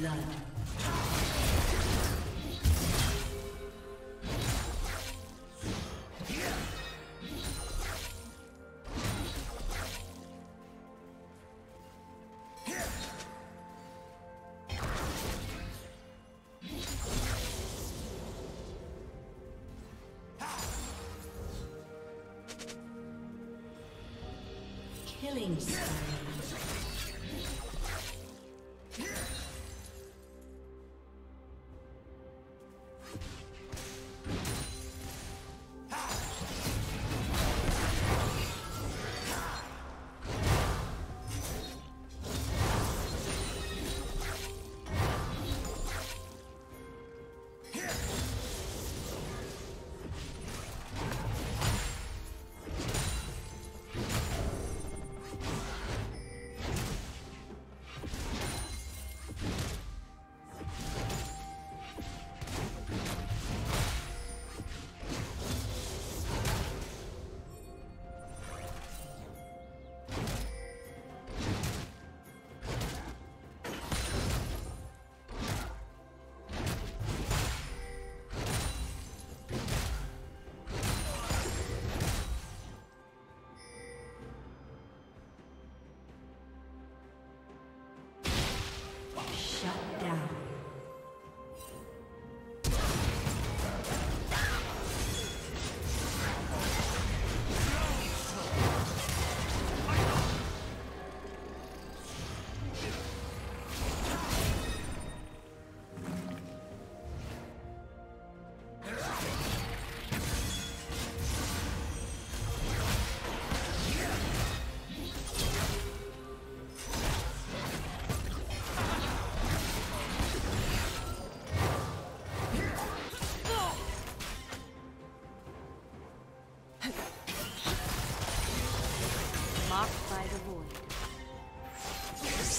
blood. Killing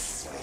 spree.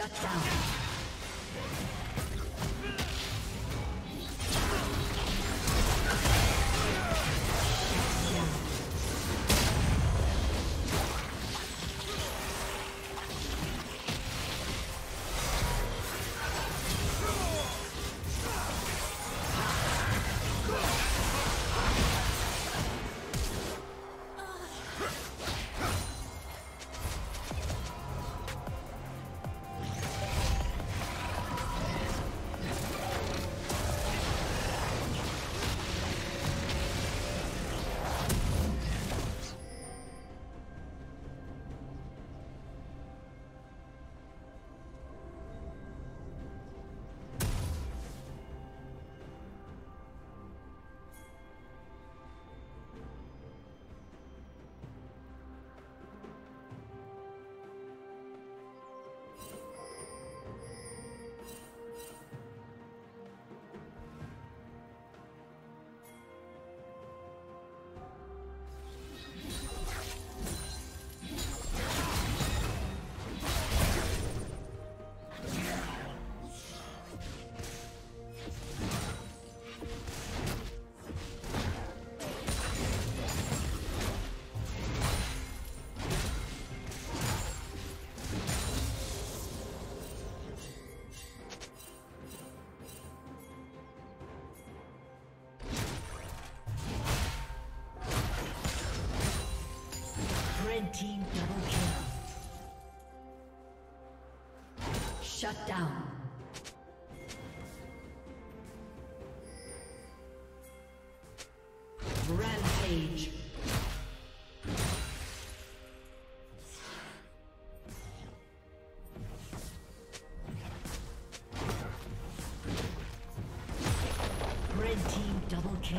Shut down. Team double kill. Shut down. Rampage. Red team double kill.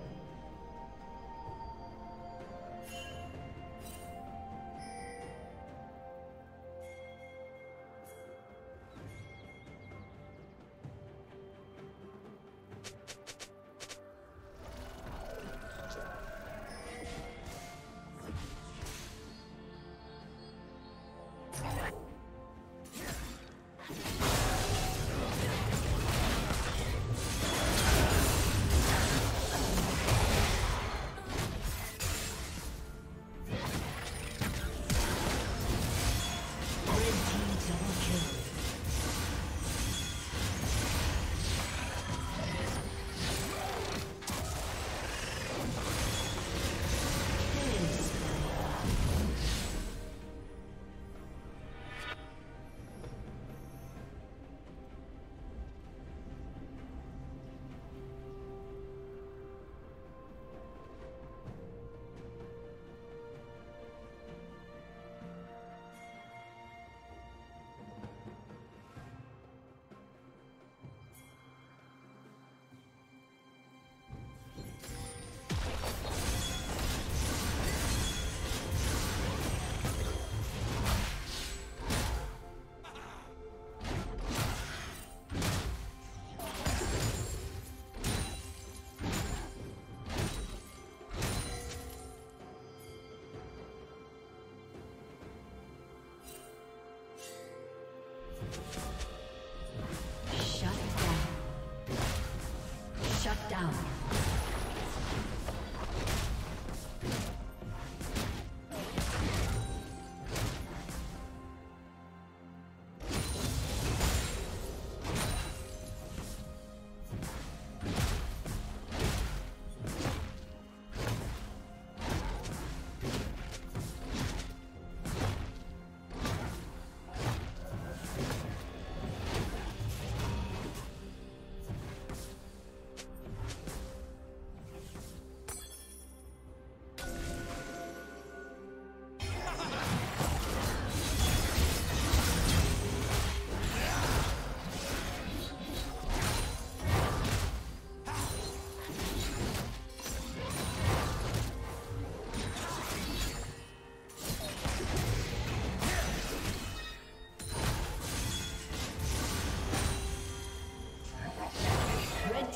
Down.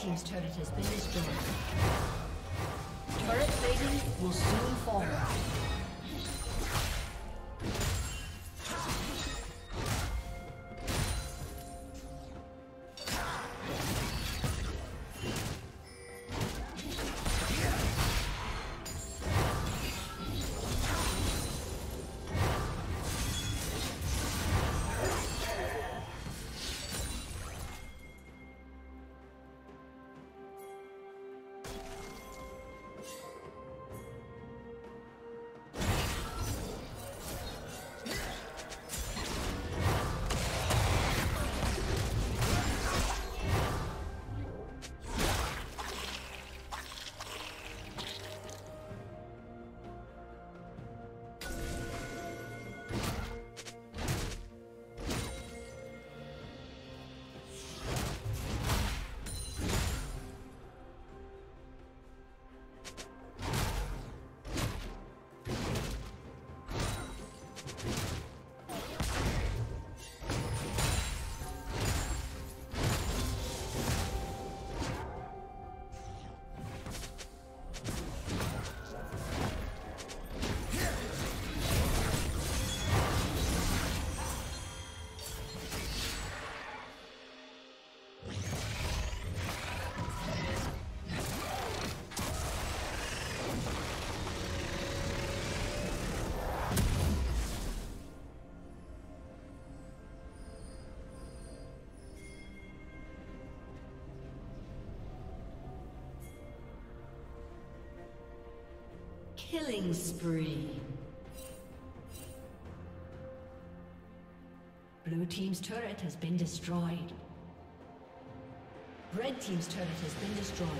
team's turret has been destroyed. Turret plating will soon fall. Killing spree. Blue team's turret has been destroyed. Red team's turret has been destroyed.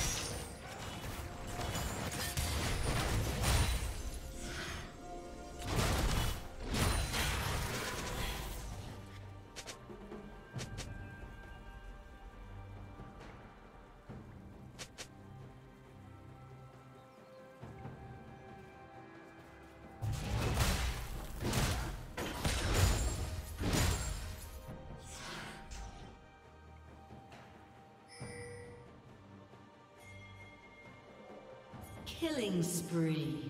Killing spree.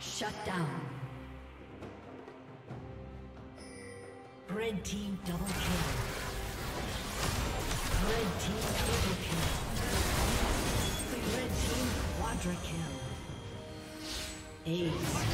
Shut down. Red team double kill. Red team triple kill. Red team quadra kill. Ace.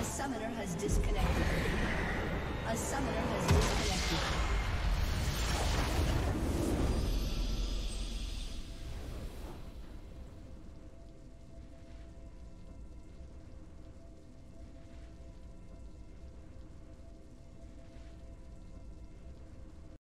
A summoner has disconnected. A summoner has